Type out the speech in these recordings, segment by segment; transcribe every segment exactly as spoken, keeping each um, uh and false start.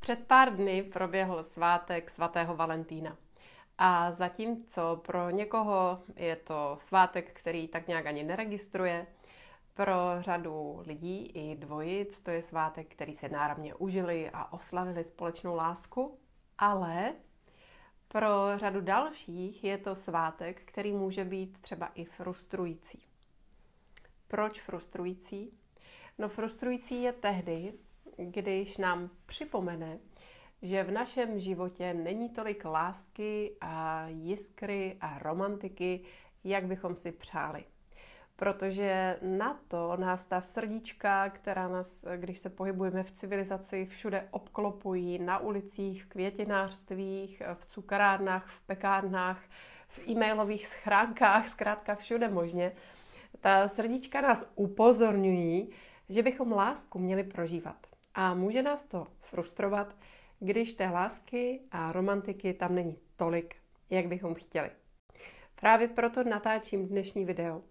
Před pár dny proběhl svátek svatého Valentína. A zatímco pro někoho je to svátek, který tak nějak ani neregistruje, pro řadu lidí i dvojic to je svátek, který se náramně užili a oslavili společnou lásku, ale pro řadu dalších je to svátek, který může být třeba i frustrující. Proč frustrující? No frustrující je tehdy, když nám připomene, že v našem životě není tolik lásky a jiskry a romantiky, jak bychom si přáli. Protože na to nás ta srdíčka, která nás, když se pohybujeme v civilizaci, všude obklopují, na ulicích, v květinářstvích, v cukrárnách, v pekárnách, v e-mailových schránkách, zkrátka všude možně, ta srdíčka nás upozorňují, že bychom lásku měli prožívat. A může nás to frustrovat, když té lásky a romantiky tam není tolik, jak bychom chtěli. Právě proto natáčím dnešní video,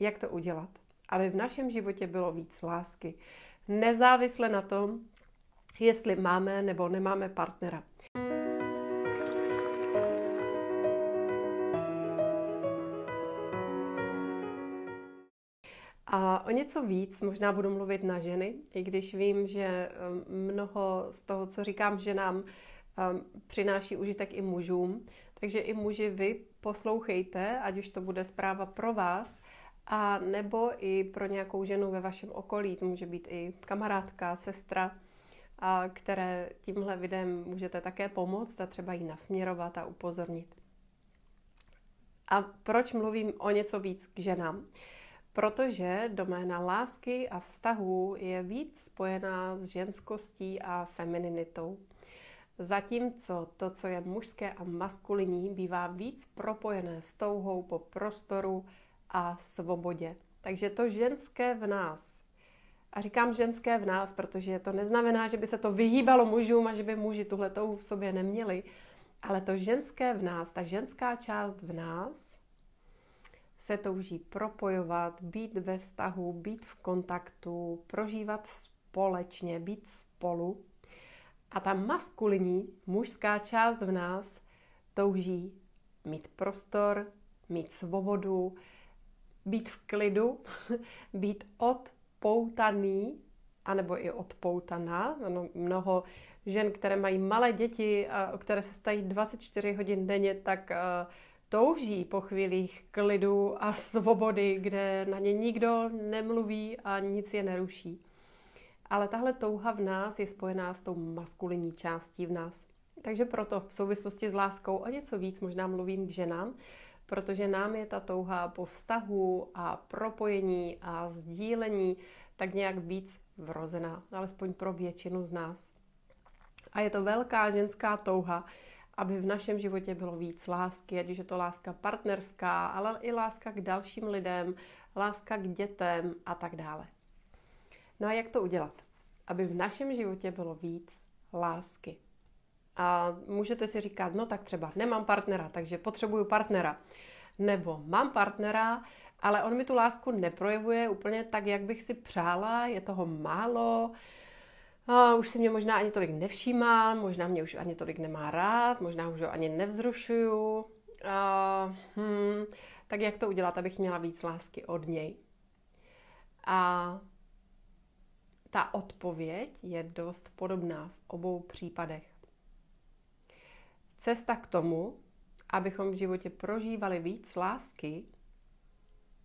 jak to udělat, aby v našem životě bylo víc lásky, nezávisle na tom, jestli máme nebo nemáme partnera. A o něco víc možná budu mluvit na ženy, i když vím, že mnoho z toho, co říkám ženám, přináší užitek i mužům. Takže i muži vy poslouchejte, ať už to bude zpráva pro vás, a nebo i pro nějakou ženu ve vašem okolí. To může být i kamarádka, sestra, a které tímhle videem můžete také pomoct a třeba jí nasměrovat a upozornit. A proč mluvím o něco víc k ženám? Protože doména lásky a vztahů je víc spojená s ženskostí a femininitou. Zatímco to, co je mužské a maskulinní, bývá víc propojené s touhou po prostoru a svobodě. Takže to ženské v nás, a říkám ženské v nás, protože to neznamená, že by se to vyhýbalo mužům a že by muži tuhle touhu v sobě neměli, ale to ženské v nás, ta ženská část v nás, se touží propojovat, být ve vztahu, být v kontaktu, prožívat společně, být spolu. A ta maskulinní, mužská část v nás touží mít prostor, mít svobodu, být v klidu, být odpoutaný, anebo i odpoutaná. Ano, mnoho žen, které mají malé děti, které se stají dvacet čtyři hodin denně, tak touží po chvílích klidu a svobody, kde na ně nikdo nemluví a nic je neruší. Ale tahle touha v nás je spojená s tou maskulinní částí v nás. Takže proto v souvislosti s láskou o něco víc možná mluvím k ženám, protože nám je ta touha po vztahu a propojení a sdílení tak nějak víc vrozená, alespoň pro většinu z nás. A je to velká ženská touha, aby v našem životě bylo víc lásky, ať už je to láska partnerská, ale i láska k dalším lidem, láska k dětem a tak dále. No a jak to udělat? Aby v našem životě bylo víc lásky. A můžete si říkat, no tak třeba nemám partnera, takže potřebuju partnera. Nebo mám partnera, ale on mi tu lásku neprojevuje úplně tak, jak bych si přála, je toho málo, a už si mě možná ani tolik nevšímá, možná mě už ani tolik nemá rád, možná už ho ani nevzrušuju. A, hmm, tak jak to udělat, abych měla víc lásky od něj? A ta odpověď je dost podobná v obou případech. Cesta k tomu, abychom v životě prožívali víc lásky,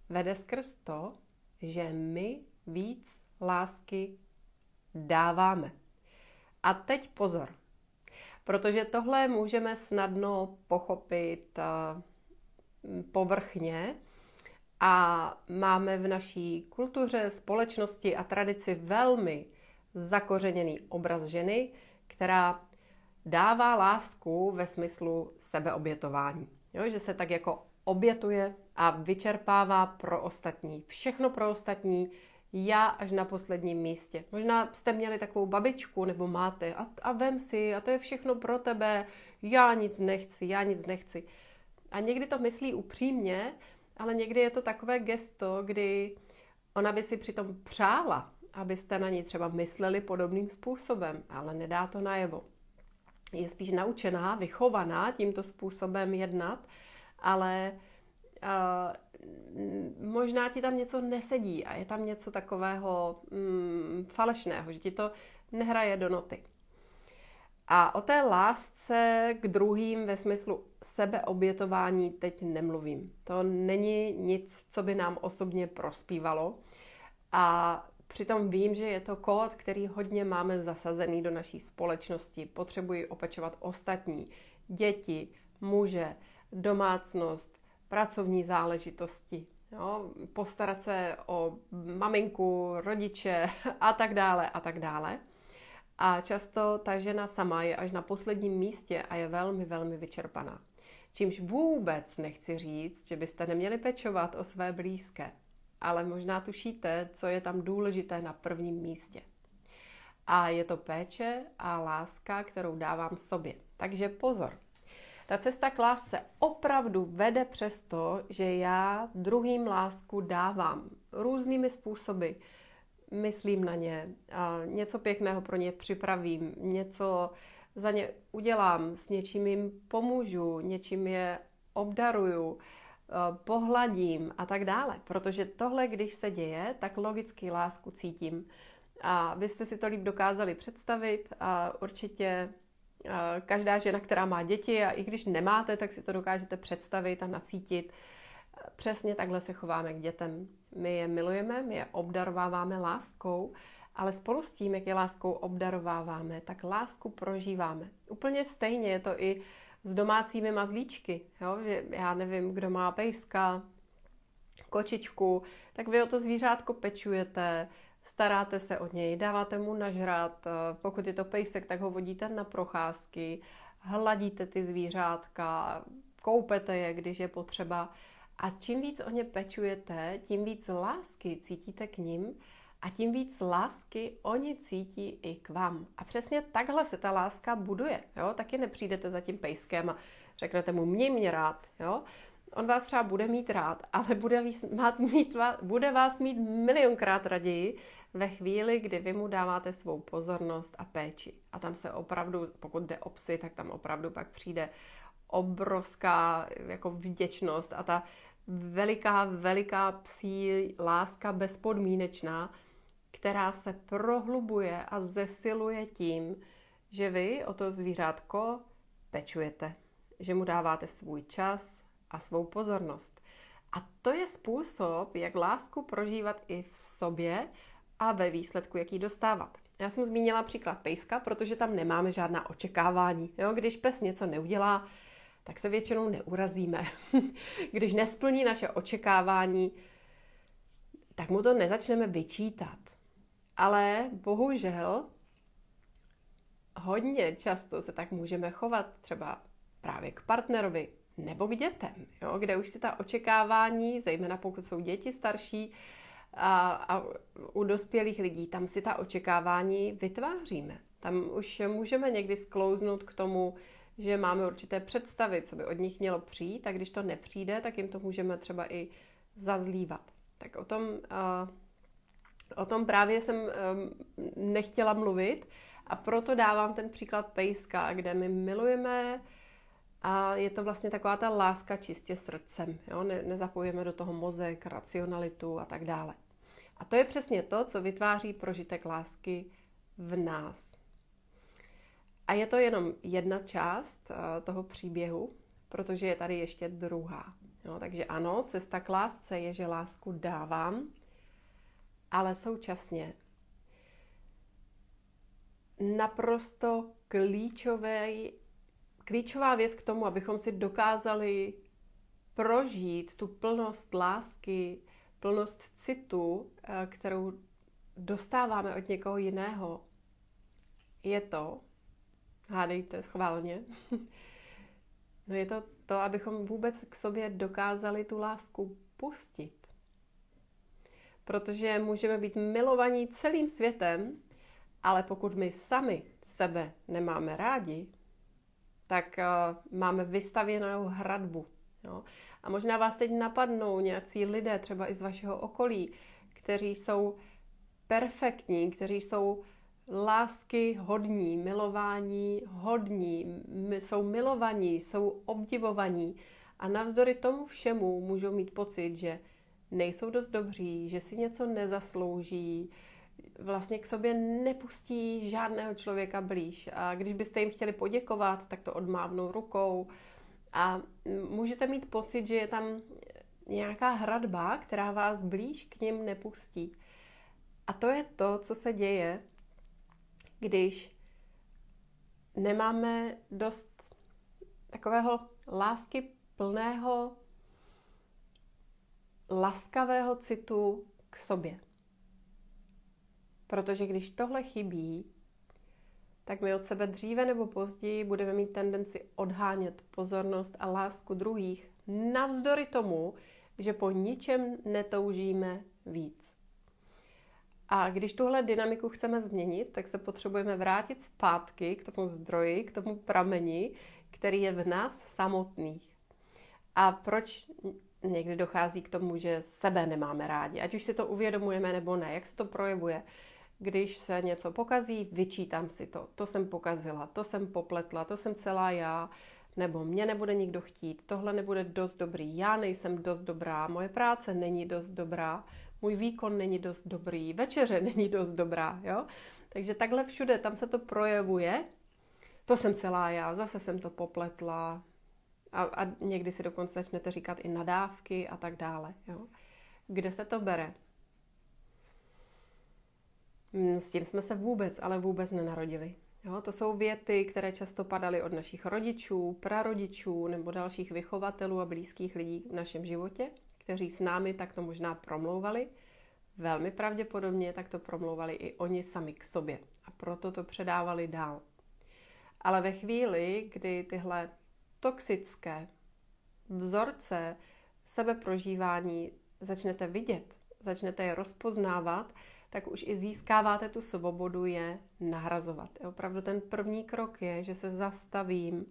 vede skrz to, že my víc lásky dáváme. A teď pozor, protože tohle můžeme snadno pochopit povrchně a máme v naší kultuře, společnosti a tradici velmi zakořeněný obraz ženy, která dává lásku ve smyslu sebeobětování. Jo, že se tak jako obětuje a vyčerpává pro ostatní. Všechno pro ostatní, já až na posledním místě. Možná jste měli takovou babičku, nebo máte, a, a vem si, a to je všechno pro tebe, já nic nechci, já nic nechci. A někdy to myslí upřímně, ale někdy je to takové gesto, kdy ona by si přitom přála, abyste na ní třeba mysleli podobným způsobem, ale nedá to najevo. Je spíš naučená, vychovaná tímto způsobem jednat, ale uh, možná ti tam něco nesedí a je tam něco takového mm, falešného, že ti to nehraje do noty. A o té lásce k druhým ve smyslu sebeobětování teď nemluvím. To není nic, co by nám osobně prospívalo. A přitom vím, že je to kód, který hodně máme zasazený do naší společnosti. Potřebuji opečovat ostatní, děti, muže, domácnost, pracovní záležitosti, jo? Postarat se o maminku, rodiče a tak dále a tak dále. A často ta žena sama je až na posledním místě a je velmi, velmi vyčerpaná. Čímž vůbec nechci říct, že byste neměli pečovat o své blízké, ale možná tušíte, co je tam důležité na prvním místě. A je to péče a láska, kterou dávám sobě. Takže pozor, ta cesta k lásce opravdu vede přes to, že já druhým lásku dávám různými způsoby. Myslím na ně, a něco pěkného pro ně připravím, něco za ně udělám, s něčím jim pomůžu, něčím je obdaruju, pohladím a tak dále. Protože tohle, když se děje, tak logicky lásku cítím. A vy jste si to líp dokázali představit a určitě každá žena, která má děti, a i když nemáte, tak si to dokážete představit a nacítit. Přesně takhle se chováme k dětem. My je milujeme, my je obdarováváme láskou, ale spolu s tím, jak je láskou obdarováváme, tak lásku prožíváme. Úplně stejně je to i s domácími mazlíčky. Jo? Že já nevím, kdo má pejska, kočičku, tak vy o to zvířátko pečujete, staráte se o něj, dáváte mu nažrat, pokud je to pejsek, tak ho vodíte na procházky, hladíte ty zvířátka, koupete je, když je potřeba. A čím víc o ně pečujete, tím víc lásky cítíte k nim a tím víc lásky oni cítí i k vám. A přesně takhle se ta láska buduje. Jo? Taky nepřijdete za tím pejskem a řeknete mu, měj mě rád. Jo? On vás třeba bude mít rád, ale bude, mít, mít, bude vás mít milionkrát raději ve chvíli, kdy vy mu dáváte svou pozornost a péči. A tam se opravdu, pokud jde o psy, tak tam opravdu pak přijde obrovská jako vděčnost a ta veliká, veliká psí láska bezpodmínečná, která se prohlubuje a zesiluje tím, že vy o to zvířátko pečujete, že mu dáváte svůj čas a svou pozornost. A to je způsob, jak lásku prožívat i v sobě a ve výsledku, jak ji dostávat. Já jsem zmínila příklad pejska, protože tam nemáme žádná očekávání. Jo, když pes něco neudělá, tak se většinou neurazíme. Když nesplní naše očekávání, tak mu to nezačneme vyčítat. Ale bohužel hodně často se tak můžeme chovat třeba právě k partnerovi nebo k dětem, jo, kde už si ta očekávání, zejména pokud jsou děti starší, a, a u dospělých lidí, tam si ta očekávání vytváříme. Tam už můžeme někdy sklouznout k tomu, že máme určité představy, co by od nich mělo přijít, a když to nepřijde, tak jim to můžeme třeba i zazlívat. Tak o tom, o tom právě jsem nechtěla mluvit a proto dávám ten příklad pejska, kde my milujeme a je to vlastně taková ta láska čistě srdcem. Jo? Ne, nezapojujeme do toho mozek, racionalitu a tak dále. A to je přesně to, co vytváří prožitek lásky v nás. A je to jenom jedna část toho příběhu, protože je tady ještě druhá. Jo, takže ano, cesta k lásce je, že lásku dávám, ale současně naprosto klíčový, klíčová věc k tomu, abychom si dokázali prožít tu plnost lásky, plnost citu, kterou dostáváme od někoho jiného, je to, hádejte schválně. No je to to, abychom vůbec k sobě dokázali tu lásku pustit. Protože můžeme být milovaní celým světem, ale pokud my sami sebe nemáme rádi, tak uh, máme vystavěnou hradbu. Jo? A možná vás teď napadnou nějací lidé, třeba i z vašeho okolí, kteří jsou perfektní, kteří jsou lásky hodní, milování hodní, jsou milovaní, jsou obdivovaní a navzdory tomu všemu můžou mít pocit, že nejsou dost dobří, že si něco nezaslouží, vlastně k sobě nepustí žádného člověka blíž. A když byste jim chtěli poděkovat, tak to odmávnou rukou. A můžete mít pocit, že je tam nějaká hradba, která vás blíž k nim nepustí. A to je to, co se děje, když nemáme dost takového lásky plného, laskavého citu k sobě. Protože když tohle chybí, tak my od sebe dříve nebo později budeme mít tendenci odhánět pozornost a lásku druhých navzdory tomu, že po ničem netoužíme víc. A když tuhle dynamiku chceme změnit, tak se potřebujeme vrátit zpátky k tomu zdroji, k tomu prameni, který je v nás samotných. A proč někdy dochází k tomu, že sebe nemáme rádi, ať už si to uvědomujeme nebo ne, jak se to projevuje. Když se něco pokazí, vyčítám si to. To jsem pokazila, to jsem popletla, to jsem celá já, nebo mě nebude nikdo chtít, tohle nebude dost dobrý, já nejsem dost dobrá, moje práce není dost dobrá, můj výkon není dost dobrý, večeře není dost dobrá. Jo? Takže takhle všude, tam se to projevuje. To jsem celá já, zase jsem to popletla. A, a někdy si dokonce začnete říkat i nadávky a tak dále. Jo? Kde se to bere? S tím jsme se vůbec, ale vůbec nenarodili. Jo? To jsou věty, které často padaly od našich rodičů, prarodičů nebo dalších vychovatelů a blízkých lidí v našem životě, kteří s námi takto možná promlouvali. Velmi pravděpodobně takto promlouvali i oni sami k sobě. A proto to předávali dál. Ale ve chvíli, kdy tyhle toxické vzorce sebeprožívání začnete vidět, začnete je rozpoznávat, tak už i získáváte tu svobodu je nahrazovat. Opravdu ten první krok je, že se zastavím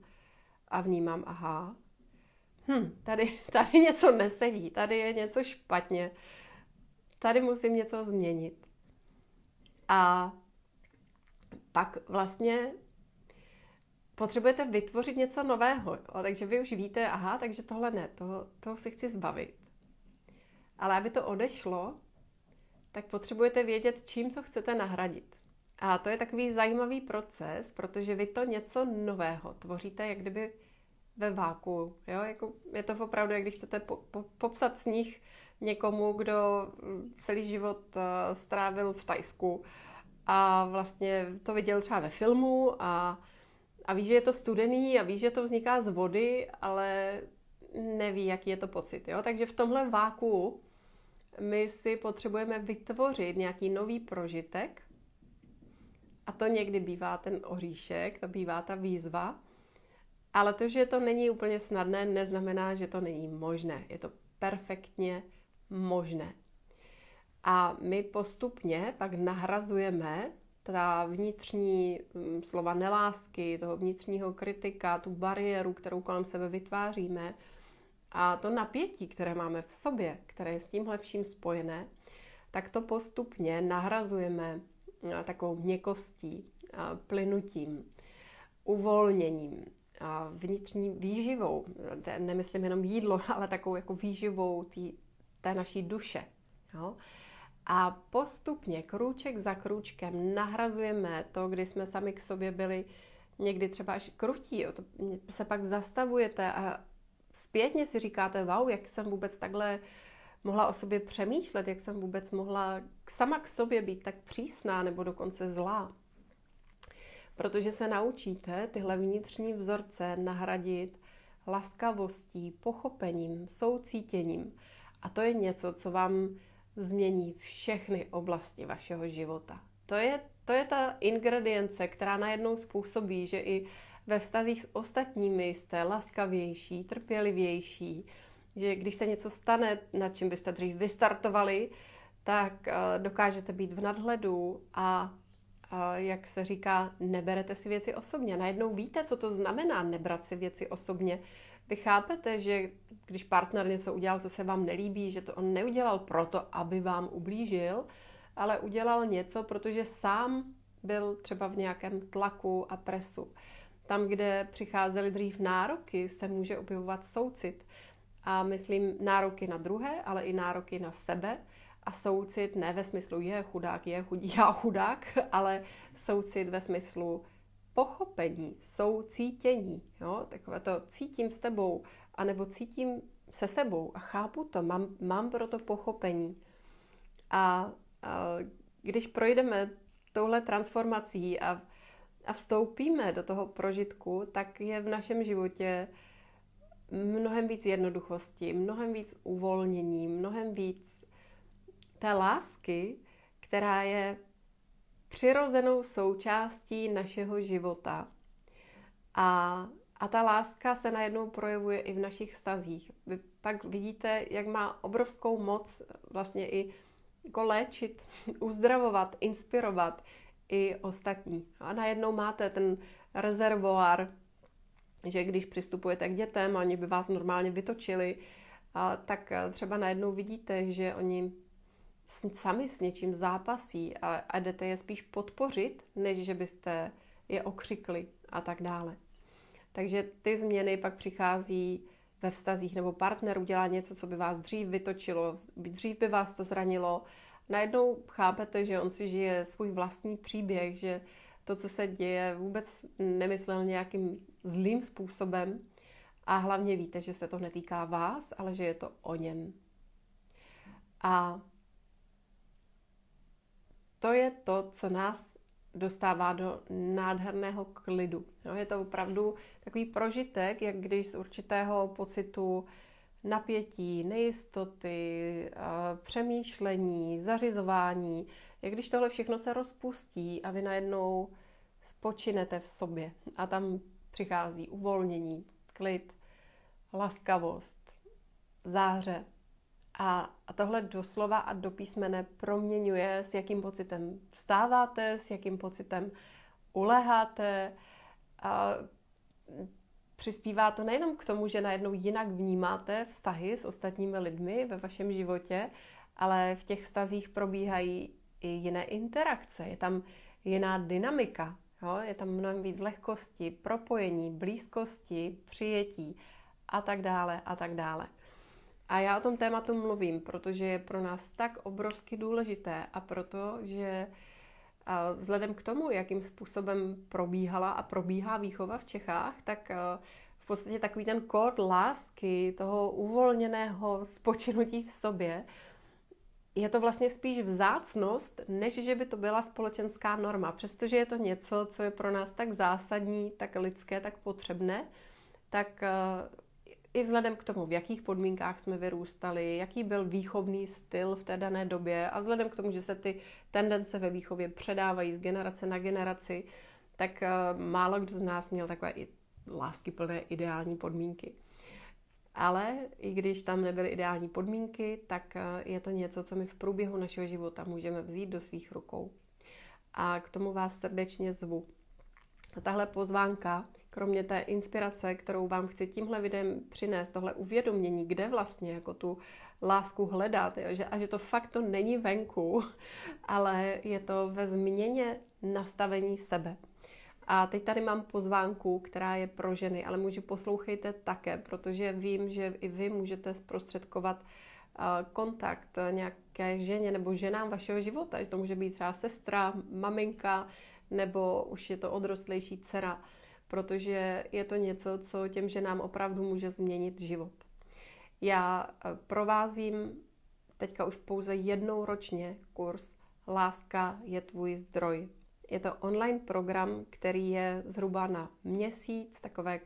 a vnímám, aha, hm, tady, tady něco nesedí, tady je něco špatně, tady musím něco změnit. A pak vlastně potřebujete vytvořit něco nového, takže vy už víte, aha, takže tohle ne, toho, toho si chci zbavit. Ale aby to odešlo, tak potřebujete vědět, čím to chcete nahradit. A to je takový zajímavý proces, protože vy to něco nového tvoříte, jak kdyby ve váku. Jo? Jako je to opravdu, jak když chcete po, po, popsat sníh někomu, kdo celý život uh, strávil v Thajsku a vlastně to viděl třeba ve filmu a A ví, že je to studený a ví, že to vzniká z vody, ale neví, jaký je to pocit. Jo? Takže v tomhle vákuu my si potřebujeme vytvořit nějaký nový prožitek. A to někdy bývá ten oříšek, to bývá ta výzva. Ale to, že to není úplně snadné, neznamená, že to není možné. Je to perfektně možné. A my postupně pak nahrazujeme ta vnitřní slova nelásky, toho vnitřního kritika, tu bariéru, kterou kolem sebe vytváříme a to napětí, které máme v sobě, které je s tímhle vším spojené, tak to postupně nahrazujeme takovou měkkostí, plynutím, uvolněním, vnitřní výživou. Nemyslím jenom jídlo, ale takovou jako výživou tý, té naší duše. Jo? A postupně, krůček za krůčkem, nahrazujeme to, kdy jsme sami k sobě byli někdy třeba až krutí. Jo, to se pak zastavujete a zpětně si říkáte, wow, jak jsem vůbec takhle mohla o sobě přemýšlet, jak jsem vůbec mohla sama k sobě být tak přísná nebo dokonce zlá. Protože se naučíte tyhle vnitřní vzorce nahradit laskavostí, pochopením, soucítěním. A to je něco, co vám změní všechny oblasti vašeho života. To je, to je ta ingredience, která najednou způsobí, že i ve vztazích s ostatními jste laskavější, trpělivější, že když se něco stane, nad čím byste dřív vystartovali, tak dokážete být v nadhledu a, a jak se říká, neberete si věci osobně. Najednou víte, co to znamená nebrat si věci osobně. Vy chápete, že když partner něco udělal, co se vám nelíbí, že to on neudělal proto, aby vám ublížil, ale udělal něco, protože sám byl třeba v nějakém tlaku a presu. Tam, kde přicházely dřív nároky, se může objevovat soucit. A myslím nároky na druhé, ale i nároky na sebe. A soucit ne ve smyslu je chudák, je chudí, já chudák, ale soucit ve smyslu pochopení, soucítění. Jo? Takové to cítím s tebou, anebo cítím se sebou a chápu to, mám, mám pro to pochopení. A, a když projdeme touhle transformací a, a vstoupíme do toho prožitku, tak je v našem životě mnohem víc jednoduchosti, mnohem víc uvolnění, mnohem víc té lásky, která je přirozenou součástí našeho života. A, a ta láska se najednou projevuje i v našich vztazích. Vy pak vidíte, jak má obrovskou moc vlastně i jako léčit, uzdravovat, inspirovat i ostatní. A najednou máte ten rezervoár, že když přistupujete k dětem a oni by vás normálně vytočili, a tak třeba najednou vidíte, že oni sami s něčím zápasí a, a jdete je spíš podpořit, než že byste je okřikli a tak dále. Takže ty změny pak přichází ve vztazích, nebo partner udělá něco, co by vás dřív vytočilo, dřív by vás to zranilo. Najednou chápete, že on si žije svůj vlastní příběh, že to, co se děje, vůbec nemyslel nějakým zlým způsobem a hlavně víte, že se to netýká vás, ale že je to o něm. A to je to, co nás dostává do nádherného klidu. No, je to opravdu takový prožitek, jak když z určitého pocitu napětí, nejistoty, přemýšlení, zařizování, jak když tohle všechno se rozpustí a vy najednou spočinete v sobě. A tam přichází uvolnění, klid, laskavost, záře. A tohle doslova a do písmene proměňuje, s jakým pocitem vstáváte, s jakým pocitem uleháte. A přispívá to nejenom k tomu, že najednou jinak vnímáte vztahy s ostatními lidmi ve vašem životě, ale v těch vztazích probíhají i jiné interakce. Je tam jiná dynamika, jo? Je tam mnohem víc lehkosti, propojení, blízkosti, přijetí a tak dále a tak dále. A já o tom tématu mluvím, protože je pro nás tak obrovsky důležité a proto, že vzhledem k tomu, jakým způsobem probíhala a probíhá výchova v Čechách, tak v podstatě takový ten kód lásky, toho uvolněného spočinutí v sobě, je to vlastně spíš vzácnost, než že by to byla společenská norma. Přestože je to něco, co je pro nás tak zásadní, tak lidské, tak potřebné, tak i vzhledem k tomu, v jakých podmínkách jsme vyrůstali, jaký byl výchovný styl v té dané době a vzhledem k tomu, že se ty tendence ve výchově předávají z generace na generaci, tak málo kdo z nás měl takové i láskyplné ideální podmínky. Ale i když tam nebyly ideální podmínky, tak je to něco, co my v průběhu našeho života můžeme vzít do svých rukou. A k tomu vás srdečně zvu. A tahle pozvánka, kromě té inspirace, kterou vám chci tímhle videem přinést, tohle uvědomění, kde vlastně jako tu lásku hledat, jo? Že, a že to fakt to není venku, ale je to ve změně nastavení sebe. A teď tady mám pozvánku, která je pro ženy, ale muži, poslouchejte také, protože vím, že i vy můžete zprostředkovat kontakt nějaké ženě nebo ženám vašeho života, že to může být třeba sestra, maminka, nebo už je to odrostlejší dcera, protože je to něco, co těm ženám opravdu může změnit život. Já provázím teďka už pouze jednou ročně kurz Láska je tvůj zdroj. Je to online program, který je zhruba na měsíc takové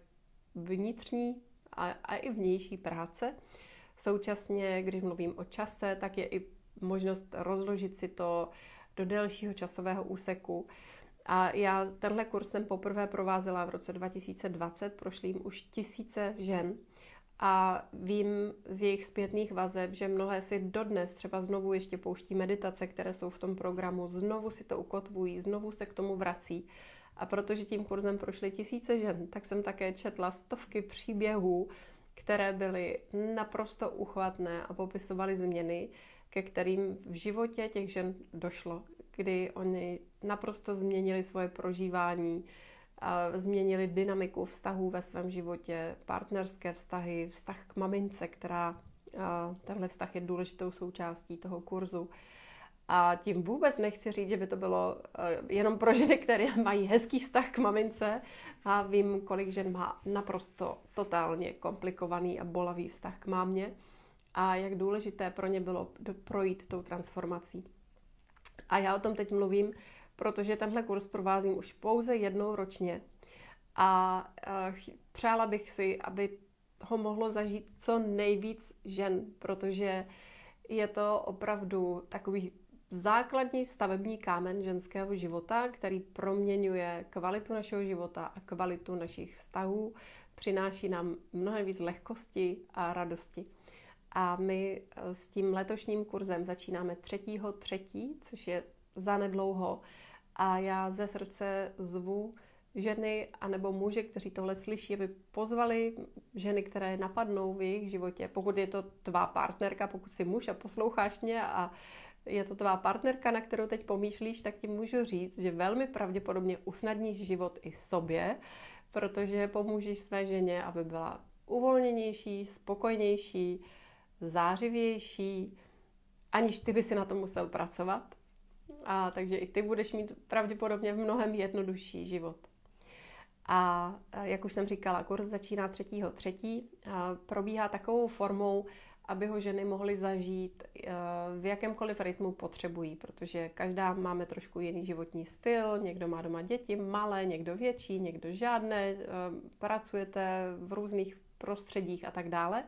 vnitřní a, a i vnější práce. Současně, když mluvím o čase, tak je i možnost rozložit si to do delšího časového úseku. A já tenhle kurz jsem poprvé provázela v roce dva tisíce dvacet, prošly jim už tisíce žen a vím z jejich zpětných vazeb, že mnohé si dodnes třeba znovu ještě pouští meditace, které jsou v tom programu, znovu si to ukotvují, znovu se k tomu vrací. A protože tím kurzem prošly tisíce žen, tak jsem také četla stovky příběhů, které byly naprosto uchvatné a popisovaly změny, ke kterým v životě těch žen došlo, kdy oni naprosto změnili svoje prožívání, změnili dynamiku vztahů ve svém životě, partnerské vztahy, vztah k mamince, která, tenhle vztah je důležitou součástí toho kurzu. A tím vůbec nechci říct, že by to bylo jenom pro ženy, které mají hezký vztah k mamince. A vím, kolik žen má naprosto totálně komplikovaný a bolavý vztah k mámě. A jak důležité pro ně bylo projít tou transformací. A já o tom teď mluvím, protože tenhle kurz provázím už pouze jednou ročně. A přála bych si, aby ho mohlo zažít co nejvíc žen, protože je to opravdu takový základní stavební kámen ženského života, který proměňuje kvalitu našeho života a kvalitu našich vztahů, přináší nám mnohem víc lehkosti a radosti. A my s tím letošním kurzem začínáme třetího třetí, což je zanedlouho. A já ze srdce zvu ženy anebo muže, kteří tohle slyší, aby pozvali ženy, které napadnou v jejich životě. Pokud je to tvá partnerka, pokud jsi muž a posloucháš mě a je to tvá partnerka, na kterou teď pomýšlíš, tak ti můžu říct, že velmi pravděpodobně usnadníš život i sobě, protože pomůžeš své ženě, aby byla uvolněnější, spokojnější, zářivější, aniž ty by si na tom musel pracovat. A takže i ty budeš mít pravděpodobně v mnohem jednodušší život. A jak už jsem říkala, kurz začíná třetího třetí a probíhá takovou formou, aby ho ženy mohly zažít v jakémkoliv rytmu potřebují, protože každá máme trošku jiný životní styl, někdo má doma děti malé, někdo větší, někdo žádné, pracujete v různých prostředích a tak dále.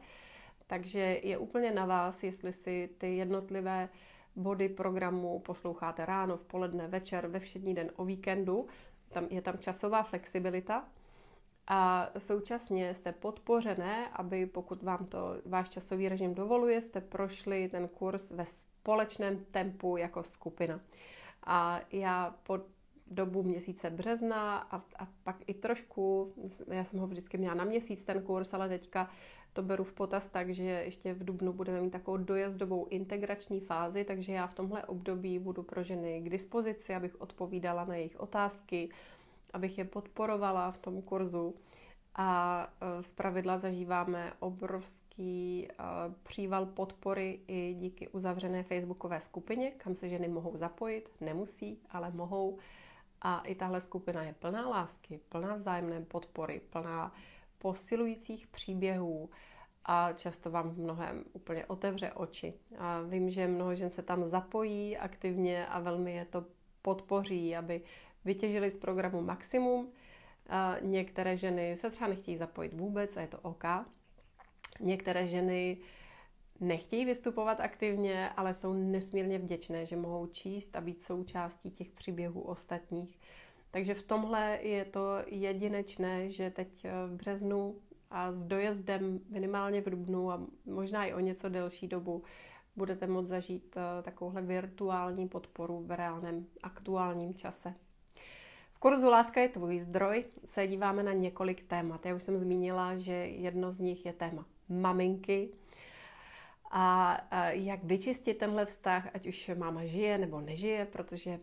Takže je úplně na vás, jestli si ty jednotlivé body programu posloucháte ráno, v poledne, večer, ve všední den, o víkendu. Tam, je tam časová flexibilita. A současně jste podpořené, aby pokud vám to váš časový režim dovoluje, jste prošli ten kurz ve společném tempu jako skupina. A já po dobu měsíce března a, a pak i trošku, já jsem ho vždycky měla na měsíc ten kurz, ale teďka to beru v potaz tak, že ještě v dubnu budeme mít takovou dojezdovou integrační fázi, takže já v tomhle období budu pro ženy k dispozici, abych odpovídala na jejich otázky, abych je podporovala v tom kurzu. A zpravidla zažíváme obrovský příval podpory i díky uzavřené facebookové skupině, kam se ženy mohou zapojit, nemusí, ale mohou. A i tahle skupina je plná lásky, plná vzájemné podpory, plná posilujících příběhů a často vám v mnohem úplně otevře oči. A vím, že mnoho žen se tam zapojí aktivně a velmi je to podpoří, aby vytěžili z programu maximum. A některé ženy se třeba nechtějí zapojit vůbec a je to OK. Některé ženy nechtějí vystupovat aktivně, ale jsou nesmírně vděčné, že mohou číst a být součástí těch příběhů ostatních. Takže v tomhle je to jedinečné, že teď v březnu a s dojezdem minimálně v dubnu a možná i o něco delší dobu budete moct zažít takovouhle virtuální podporu v reálném aktuálním čase. V kurzu Láska je tvůj zdroj se díváme na několik témat. Já už jsem zmínila, že jedno z nich je téma maminky a jak vyčistit tenhle vztah, ať už máma žije nebo nežije, protože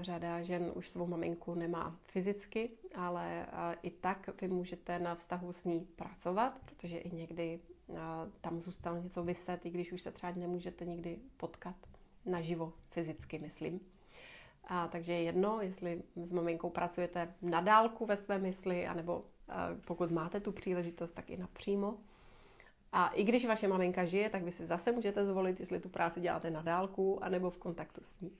řada žen už svou maminku nemá fyzicky, ale i tak vy můžete na vztahu s ní pracovat, protože i někdy tam zůstalo něco viset, i když už se třeba nemůžete nikdy potkat naživo fyzicky, myslím. A takže je jedno, jestli s maminkou pracujete na dálku ve své mysli, anebo pokud máte tu příležitost, tak i napřímo. A i když vaše maminka žije, tak vy si zase můžete zvolit, jestli tu práci děláte na dálku, anebo v kontaktu s ní.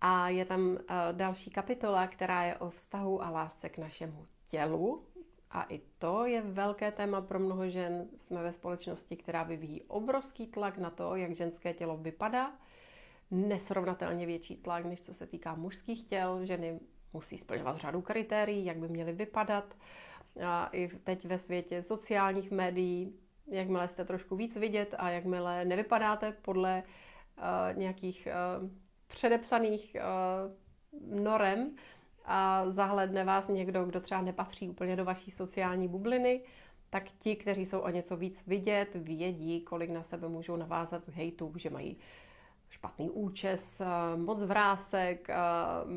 A je tam další kapitola, která je o vztahu a lásce k našemu tělu. A i to je velké téma pro mnoho žen. Jsme ve společnosti, která vyvíjí obrovský tlak na to, jak ženské tělo vypadá. Nesrovnatelně větší tlak, než co se týká mužských těl. Ženy musí splňovat řadu kritérií, jak by měly vypadat. A i teď ve světě sociálních médií, jakmile jste trošku víc vidět a jakmile nevypadáte podle uh, nějakých uh, předepsaných uh, norem a zahledne vás někdo, kdo třeba nepatří úplně do vaší sociální bubliny, tak ti, kteří jsou o něco víc vidět, vědí, kolik na sebe můžou navázat hejtu, že mají špatný účes, moc vrásek,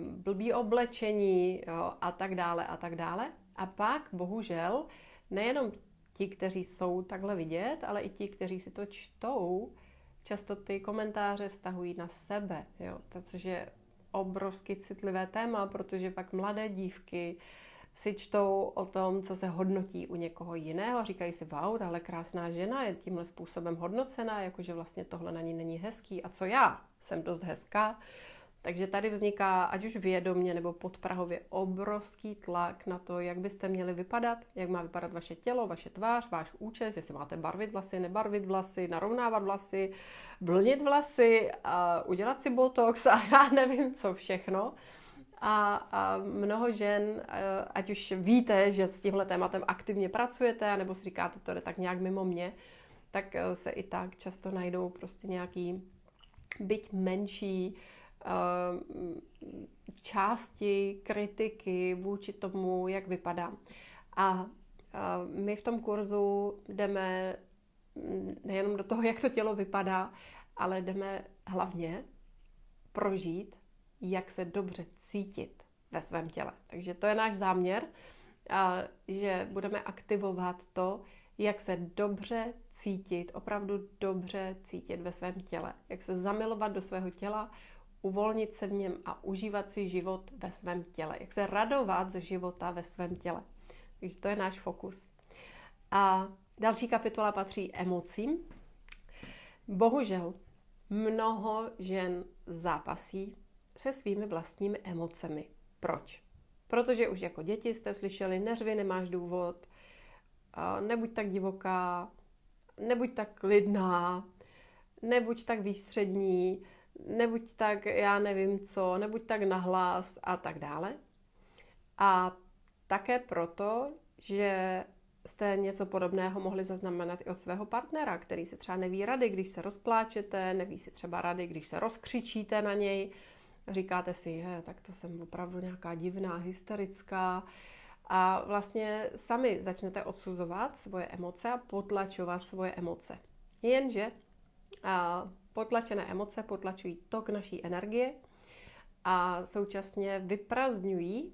blbý oblečení a tak dále a tak dále. A pak bohužel nejenom ti, kteří jsou takhle vidět, ale i ti, kteří si to čtou, často ty komentáře vztahují na sebe, jo? Což je obrovsky citlivé téma, protože pak mladé dívky si čtou o tom, co se hodnotí u někoho jiného a říkají si, wow, tahle krásná žena je tímhle způsobem hodnocena, jakože vlastně tohle na ní není hezký a co já, jsem dost hezká. Takže tady vzniká, ať už vědomě nebo podprahově, obrovský tlak na to, jak byste měli vypadat, jak má vypadat vaše tělo, vaše tvář, váš účes, jestli máte barvit vlasy, nebarvit vlasy, narovnávat vlasy, vlnit vlasy, a udělat si botox a já nevím co všechno. A, a mnoho žen, ať už víte, že s tímhle tématem aktivně pracujete, nebo si říkáte, to jde tak nějak mimo mě, tak se i tak často najdou prostě nějaký byť menší části kritiky vůči tomu, jak vypadám. A my v tom kurzu jdeme nejenom do toho, jak to tělo vypadá, ale jdeme hlavně prožít, jak se dobře cítit ve svém těle. Takže to je náš záměr, že budeme aktivovat to, jak se dobře cítit, opravdu dobře cítit ve svém těle, jak se zamilovat do svého těla, uvolnit se v něm a užívat si život ve svém těle. Jak se radovat ze života ve svém těle. Takže to je náš fokus. A další kapitola patří emocím. Bohužel mnoho žen zápasí se svými vlastními emocemi. Proč? Protože už jako děti jste slyšeli, neřvi, nemáš důvod, nebuď tak divoká, nebuď tak klidná, nebuď tak výstřední, nebuď tak, já nevím co, nebuď tak nahlas a tak dále. A také proto, že jste něco podobného mohli zaznamenat i od svého partnera, který si třeba neví rady, když se rozpláčete, neví si třeba rady, když se rozkřičíte na něj. Říkáte si, he, tak to jsem opravdu nějaká divná, hysterická. A vlastně sami začnete odsuzovat svoje emoce a potlačovat svoje emoce. Jenže a potlačené emoce potlačují tok naší energie a současně vyprazdňují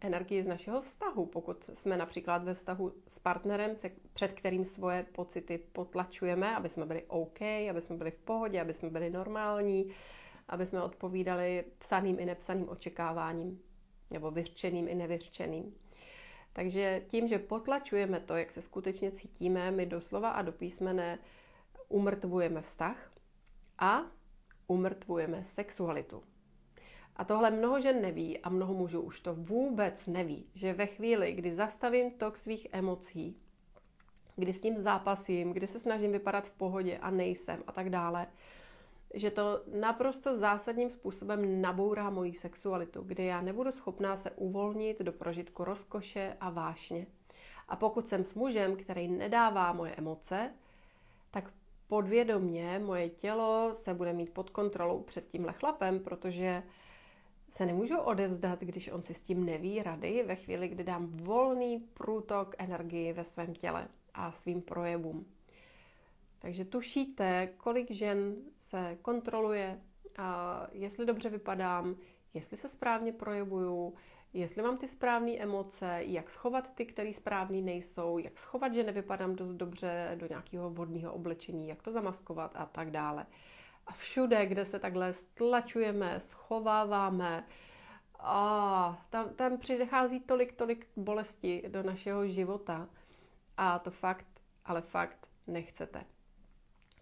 energii z našeho vztahu. Pokud jsme například ve vztahu s partnerem, před kterým svoje pocity potlačujeme, aby jsme byli OK, aby jsme byli v pohodě, aby jsme byli normální, aby jsme odpovídali psaným i nepsaným očekáváním, nebo vyřčeným i nevyřčeným. Takže tím, že potlačujeme to, jak se skutečně cítíme, my doslova a do písmene umrtvujeme vztah a umrtvujeme sexualitu. A tohle mnoho žen neví a mnoho mužů už to vůbec neví, že ve chvíli, kdy zastavím tok svých emocí, kdy s tím zápasím, kdy se snažím vypadat v pohodě a nejsem a tak dále, že to naprosto zásadním způsobem nabourá moji sexualitu, kdy já nebudu schopná se uvolnit do prožitku rozkoše a vášně. A pokud jsem s mužem, který nedává moje emoce, tak podvědomě moje tělo se bude mít pod kontrolou před tímhle chlapem, protože se nemůžu odevzdat, když on si s tím neví rady, ve chvíli, kdy dám volný průtok energii ve svém těle a svým projevům. Takže tušíte, kolik žen se kontroluje, a jestli dobře vypadám, jestli se správně projevuju, jestli mám ty správné emoce, jak schovat ty, které správný nejsou, jak schovat, že nevypadám dost dobře do nějakého vhodného oblečení, jak to zamaskovat a tak dále. A všude, kde se takhle stlačujeme, schováváme, a tam, tam přichází tolik, tolik bolesti do našeho života. A to fakt, ale fakt nechcete.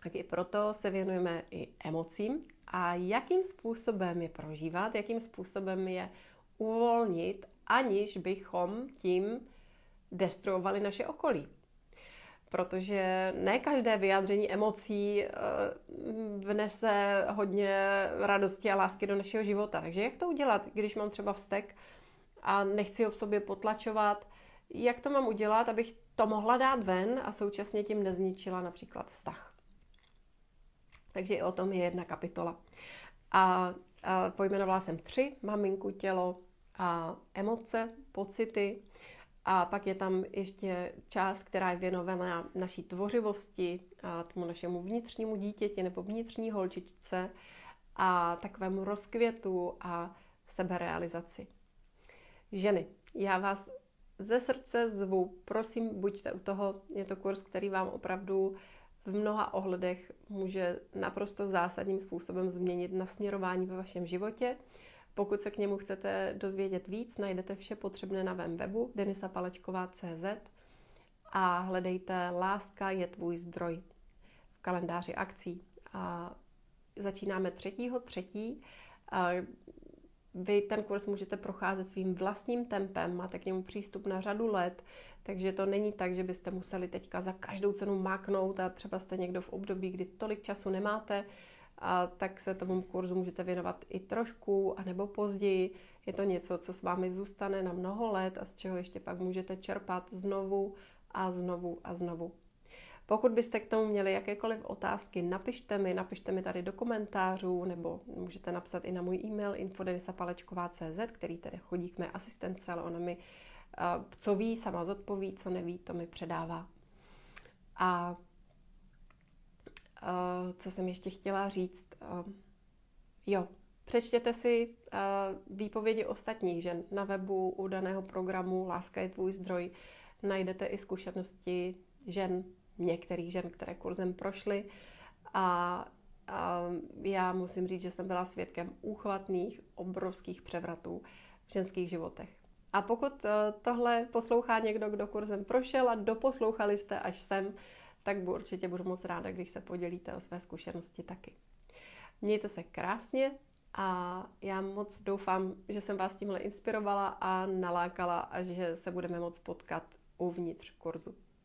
Tak i proto se věnujeme i emocím a jakým způsobem je prožívat, jakým způsobem je uvolnit, aniž bychom tím destruovali naše okolí. Protože ne každé vyjádření emocí vnese hodně radosti a lásky do našeho života. Takže jak to udělat, když mám třeba vztek a nechci ho v sobě potlačovat? Jak to mám udělat, abych to mohla dát ven a současně tím nezničila například vztah? Takže i o tom je jedna kapitola. A pojmenovala jsem tři: maminku, tělo a emoce, pocity. A pak je tam ještě část, která je věnovaná naší tvořivosti, a tomu našemu vnitřnímu dítěti nebo vnitřní holčičce a takovému rozkvětu a seberealizaci. Ženy, já vás ze srdce zvu, prosím, buďte u toho. Je to kurz, který vám opravdu v mnoha ohledech může naprosto zásadním způsobem změnit nasměrování ve vašem životě. Pokud se k němu chcete dozvědět víc, najdete vše potřebné na mém webu denisa palečková tečka cé zet a hledejte Láska je tvůj zdroj v kalendáři akcí. A začínáme třetího třetí Vy ten kurz můžete procházet svým vlastním tempem, máte k němu přístup na řadu let, takže to není tak, že byste museli teďka za každou cenu máknout a třeba jste někdo v období, kdy tolik času nemáte, a tak se tomu kurzu můžete věnovat i trošku, anebo později. Je to něco, co s vámi zůstane na mnoho let a z čeho ještě pak můžete čerpat znovu a znovu a znovu. Pokud byste k tomu měli jakékoliv otázky, napište mi, napište mi tady do komentářů, nebo můžete napsat i na můj e-mail info tečka denisa palečková tečka cé zet, který tedy chodí k mé asistentce, ale ona mi, co ví, sama zodpoví, co neví, to mi předává. A co jsem ještě chtěla říct? Jo, přečtěte si výpovědi ostatních žen na webu u daného programu Láska je tvůj zdroj. Najdete i zkušenosti žen, některých žen, které kurzem prošly. A, a já musím říct, že jsem byla svědkem úchvatných, obrovských převratů v ženských životech. A pokud tohle poslouchá někdo, kdo kurzem prošel a doposlouchali jste až sem, tak určitě budu moc ráda, když se podělíte o své zkušenosti taky. Mějte se krásně a já moc doufám, že jsem vás tímhle inspirovala a nalákala a že se budeme moc potkat uvnitř kurzu.